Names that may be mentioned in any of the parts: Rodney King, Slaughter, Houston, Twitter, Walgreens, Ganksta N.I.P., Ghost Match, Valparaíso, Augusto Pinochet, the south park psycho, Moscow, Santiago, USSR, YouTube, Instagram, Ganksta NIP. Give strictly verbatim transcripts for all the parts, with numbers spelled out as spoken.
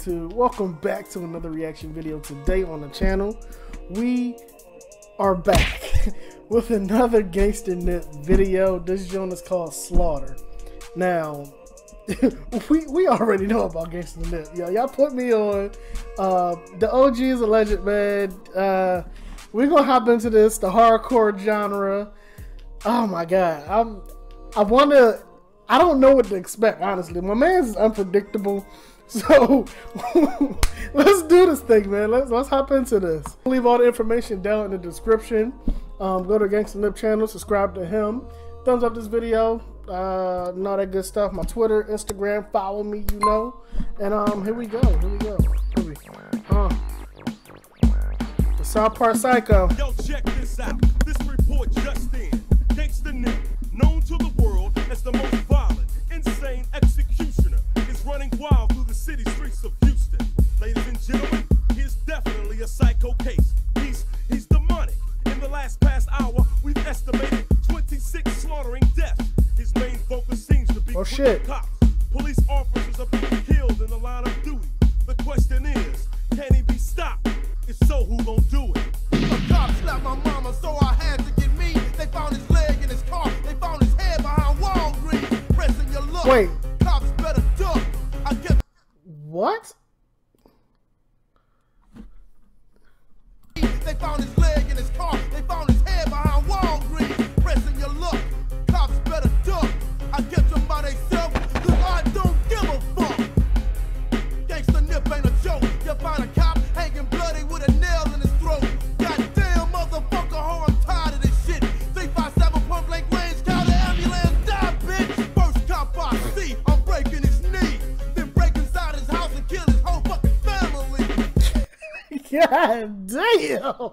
YouTube, welcome back to another reaction video. Today on the channel we are back with another Ganksta N I P video. This joint is called Slaughter. Now we, we already know about Ganksta N I P. Yo, y'all put me on. Uh, the O G is a legend, man. Uh, we're gonna hop into this, the hardcore genre. Oh my god, I'm I wanna I don't know what to expect, honestly. My man's unpredictable. So let's do this thing, man. Let's let's hop into this. I'll leave all the information down in the description. Um, go to Ganksta N I P channel, subscribe to him, thumbs up this video, uh, and all that good stuff. My Twitter, Instagram, follow me, you know. And um, here we go. Here we go. Here we go. Uh, the South Park Psycho. Yo, check this out. This report just in. Ganksta N I P, known to the world as the most violent, insane executioner, is running wild through the city streets of Houston. Ladies and gentlemen, he's definitely a psycho case. He's he's demonic. In the last past hour, we've estimated twenty-six slaughtering deaths. His main focus seems to be oh, shit. cops. Police officers are being killed in the line of duty. The question is, can he be stopped? If so, who gonna do it? A cop slapped my mama, so I had to get me. They found his leg in his car. They found his head behind Walgreens. Pressing your luck. Wait. Cops better duck. I get what? They found his leg in his car. They found his head behind Walgreens. Pressing your luck. Cops better duck. I get them by themselves. Cause I don't give a fuck. Ganksta N I P ain't a joke. You find a cop hanging bloody with a nail in his throat. Goddamn motherfucker, ho, I'm tired of this shit. three five seven pump blank range, call the ambulance, die, bitch. First cop I see, I'm breaking his knee. Then break inside his house and kill his whole fucking family. God damn.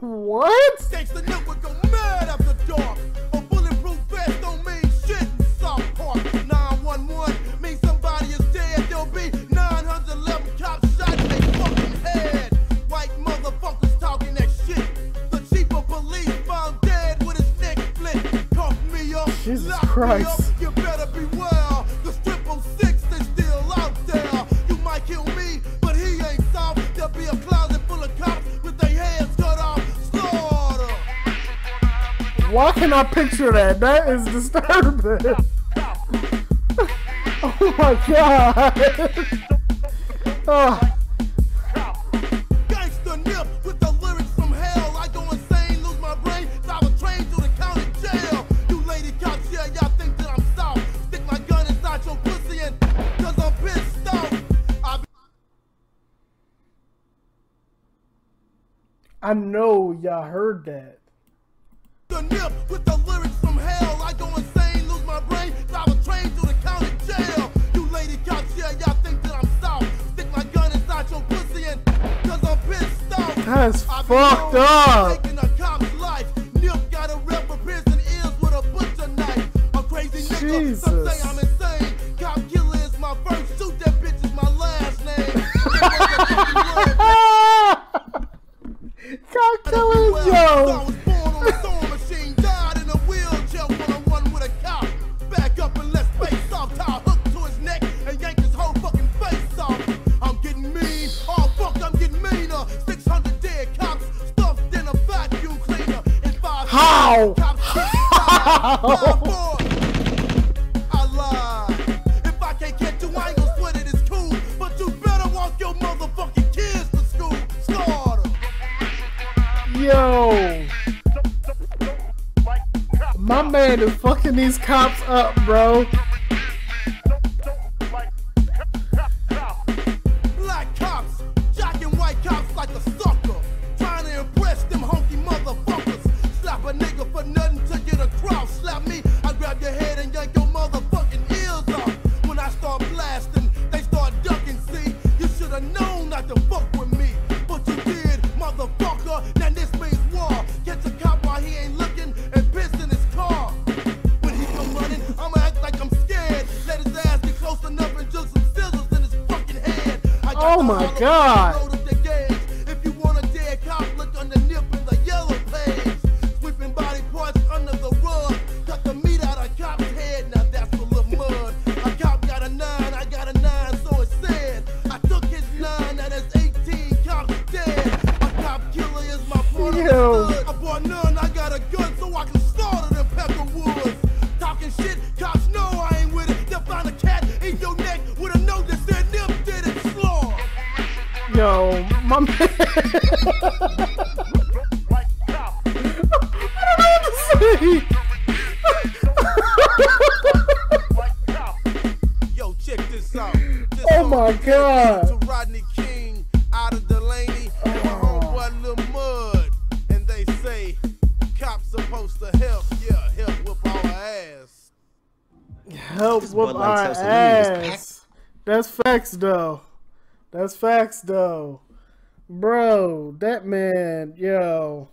What? Ganksta N I P would go mad after dark. A bulletproof vest don't mean shit in South Park. nine one one means somebody is dead. There'll be nine hundred eleven cops shot in their fucking head. White motherfuckers talking that shit. The chief of police found dead with his neck split. Cuff me up, Jesus lock Christ. me up. You better beware. The strip of six is still out there. You might kill me, but he ain't soft. There'll be a closet full of cops with their heads cut off. Slaughter. Why can I picture that? That is disturbing. Oh my god! Oh. Ganksta N I P with the lyrics from hell. I go insane, lose my brain. I was trained through the county jail. You lady cops, yeah, y'all think that I'm soft. Stick my gun inside your pussy and cause I'm pissed off. I, be I know y'all heard that. The N I P with the lyrics from hell. I go insane, lose my brain. I was trained through the county jail. That's fucked up. Taking a cop's life. Nip got a rep for piercing ears with a butcher knife. A crazy nigga. Some say I'm insane. Cop killer is my first. Shoot that bitch is my last name. Cop killer is yo. I was born on a sewing machine, died in a wheelchair, one on one with a cop. Back up and let's face off. Tie a hook to his neck and yank his whole fucking face off. I'm getting mean. Oh fuck, I'm getting meaner. six hundred. How? How? I lied. If I can't get you, I ain't gonna sweat it, it's cool. But you better walk your motherfucking kids to school. Slaughter. Yo. My man is fucking these cops up, bro. Black cops, jocking white cops like a sucker. Trying to impress them honky motherfuckers. Slap a nigga for nothing to get a crowd. Slap me, I grab your head and yank your motherfucking ears off. When I start blasting, they start ducking, see? You should have known not to fuck with me. But you did, motherfucker, now this means war. Get the cop while he ain't looking and piss in his car. When he come running, I'ma act like I'm scared. Let his ass get close enough and just some scissors in his fucking head. I got oh my god. Nine, I got a nine, so it's or none. I got a gun so I can slaughter them Pepperwoods. Talking shit, cops know I ain't with it. They'll find a cat in your neck with a note that said them did it, Slaughter. Yo, my man. I don't know what to say. Yo, check this out. This oh my god. To Rodney King out of Delaney oh. and my homeboy Lil Mud. And they say cops supposed to help. Yeah, help whip our ass. Help whip our ass. That's facts though. That's facts though. Bro, that man, yo.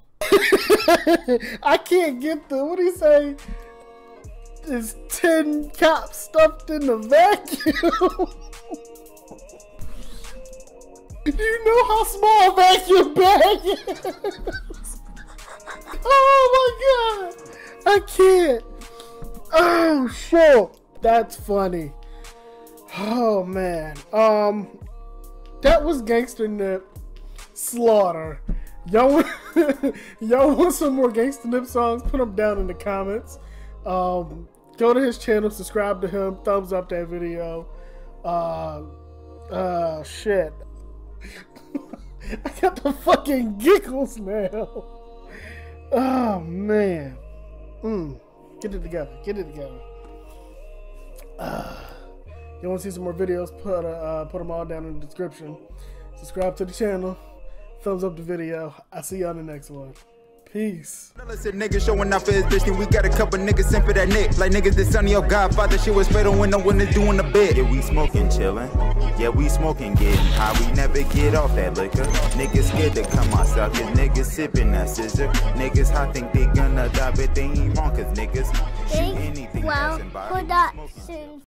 I can't get the what do you say? Is ten cops stuffed in the vacuum. Do you know how small a vacuum bag is? Oh my god, I can't. Oh shit, that's funny. Oh man, um, that was Ganksta N I P Slaughter. Y'all, y'all want some more Ganksta N I P songs? Put them down in the comments. Um. Go to his channel, subscribe to him, thumbs up that video. Uh, uh, shit. I got the fucking giggles now. Oh, man. Mm. Get it together. Get it together. Uh, you want to see some more videos? Put, uh, uh, put them all down in the description. Subscribe to the channel. Thumbs up the video. I'll see you on the next one. Peace. Now let's say niggas showing out for his bitch, then we got a couple niggas in for that neck. Like niggas that Sonny or Godfather, shit was fatal when no one is doing the bit. Yeah, we smoking, chillin'. Yeah, we smoking, getting high. We never get off that liquor. Niggas scared to come outside, cause niggas sipping that scissor. Niggas hot think they gonna die, but they ain't wrong, cause niggas shoot anything. Well, that's in